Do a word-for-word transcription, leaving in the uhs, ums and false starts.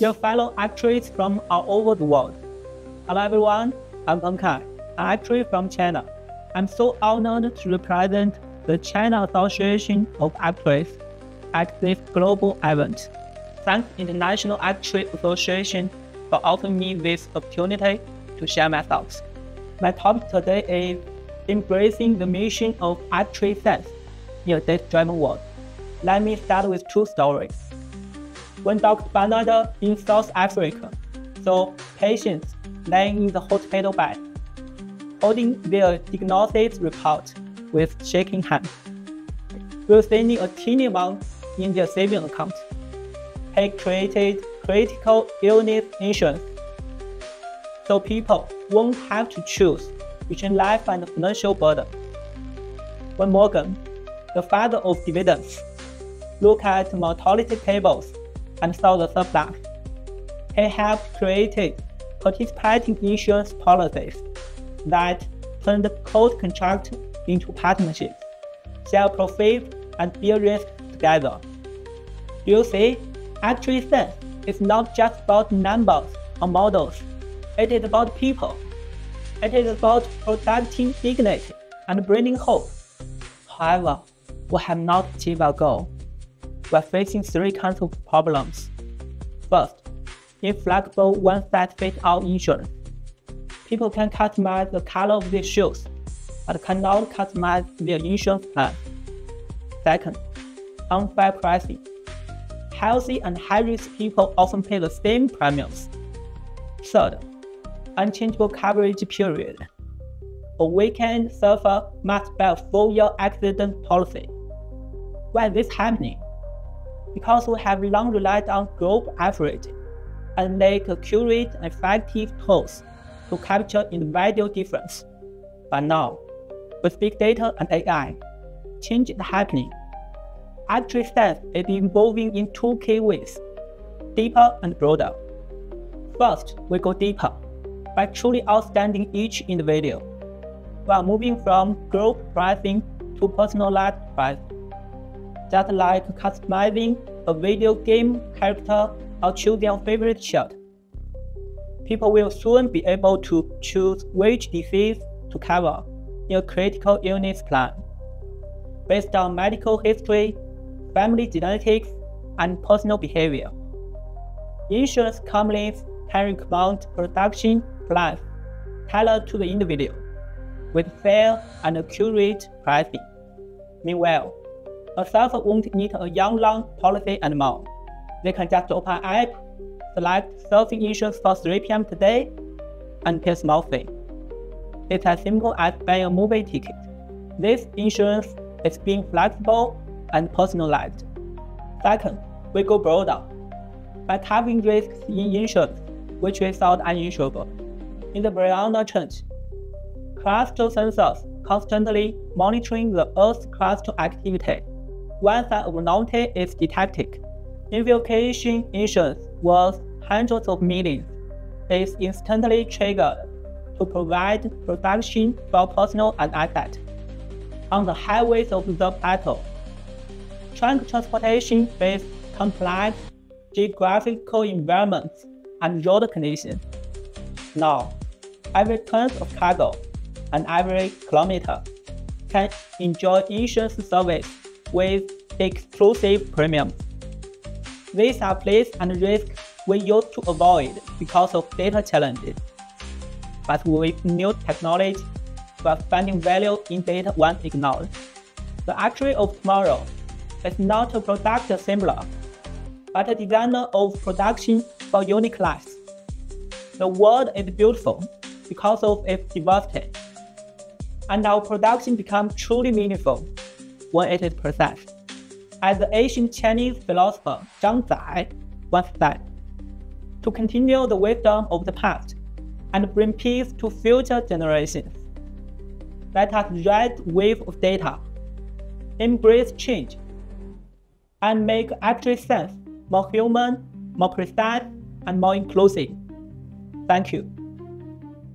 your fellow actuaries from all over the world. Hello everyone, I'm An-Kai, an actuary from China. I'm so honored to represent the China Association of Actors at this global event. Thanks International Actress Association for offering me this opportunity to share my thoughts. My topic today is embracing the mission of actuarial science in a data-driven world. Let me start with two stories. When Doctor Barnard in South Africa saw patients lying in the hospital bed, holding their diagnosis report with shaking hands, receiving a teeny amount in their savings account, he created critical illness insurance, so people won't have to choose between life and financial burden. When Morgan, the father of dividends, looked at mortality tables and saw the surplus, he helped create participating insurance policies that turned cold contracts into partnerships, share profits and bear risk together. You see, actuarial science is not just about numbers or models, it is about people. It is about protecting dignity and bringing hope. However, we have not achieved our goal. We are facing three kinds of problems. First, inflexible one-size-fits-all insurance. People can customize the color of their shoes, but cannot customize their insurance plan. Second, unfair pricing. Healthy and high-risk people often pay the same premiums. Third, unchangeable coverage period. A weekend surfer must buy a four-year accident policy. Why is this happening? Because we have long relied on group effort and lack accurate and effective tools to capture individual difference. But now, with big data and A I, change is happening. Actuarial science is evolving in two key ways, deeper and broader. First, we go deeper by truly outstanding each individual. We are moving from group pricing to personalized pricing. Just like customizing a video game character or choosing your favorite shirt, people will soon be able to choose which disease to cover in a critical illness plan, based on medical history, family genetics, and personal behavior. Insurance companies can recommend production plans tailored to the individual, with fair and accurate pricing. Meanwhile, a surfer won't need a young long policy anymore. They can just open an app, select surfing insurance for three p m today, and pay a small fee. It's as simple as buying a movie ticket. This insurance is being flexible and personalized. Second, we go broader by covering risks in insurance which we thought uninsurable. In the Brianda Trench, cluster sensors constantly monitoring the Earth's cluster activity. Once an anomaly is detected, invocation insurance worth hundreds of millions is instantly triggered to provide protection for personal and asset. On the highways of the battle, trunk transportation faces complex geographical environments and road conditions. Now, every ton of cargo and every kilometer can enjoy insurance service with exclusive premiums. These are places and risks we used to avoid because of data challenges. But with new technology, we are finding value in data once ignored. The actuary of tomorrow is not a product assembler, but a designer of production for unique class. The world is beautiful because of its diversity, and our production becomes truly meaningful when it is processed. As the ancient Chinese philosopher Zhang Zai once said, to continue the wisdom of the past and bring peace to future generations, let us ride the wave of data, embrace change, and make actuarial science more human, more precise, and more inclusive. Thank you.